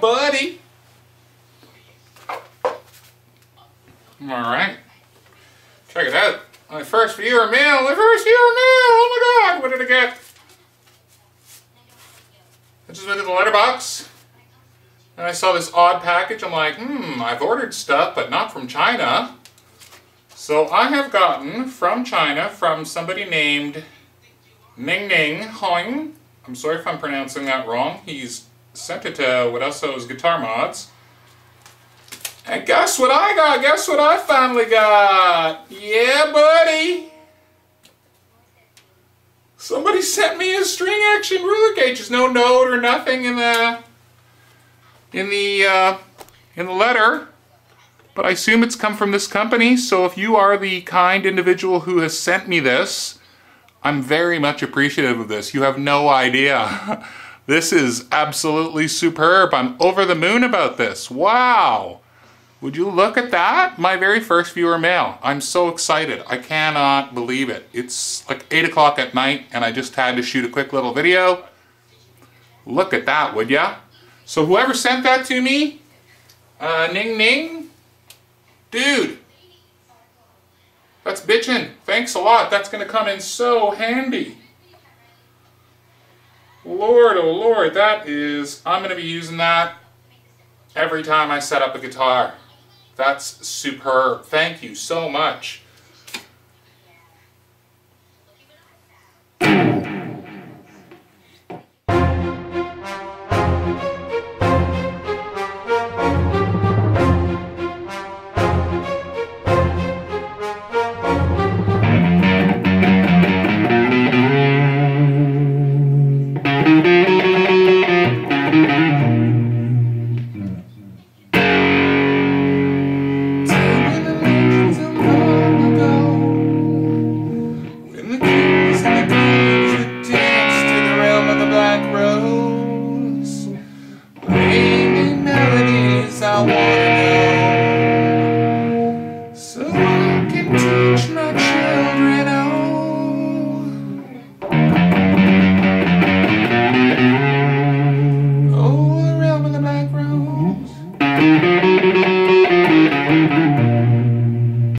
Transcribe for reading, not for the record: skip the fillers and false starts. buddy. Alright. Check it out. My first viewer mail. My first viewer mail. Oh my god. What did I get? I just went to the letterbox. And I saw this odd package. I'm like, I've ordered stuff, but not from China. So I have gotten from China from somebody named Ningning Hong. I'm sorry if I'm pronouncing that wrong. He's sent it to what else? Those guitar mods. And guess what I got? Guess what I finally got? Yeah, buddy. Somebody sent me a string action ruler gauge. There's no note or nothing in the letter, but I assume it's come from this company. So if you are the kind individual who has sent me this, I'm very much appreciative of this. You have no idea. This is absolutely superb. I'm over the moon about this. Wow. Would you look at that? My very first viewer mail. I'm so excited. I cannot believe it. It's like 8 o'clock at night and I just had to shoot a quick little video. Look at that, would ya? So whoever sent that to me, Ningning, dude, that's bitchin'. Thanks a lot. That's going to come in so handy. Lord, oh Lord, that is, I'm going to be using that every time I set up a guitar. That's superb. Thank you so much.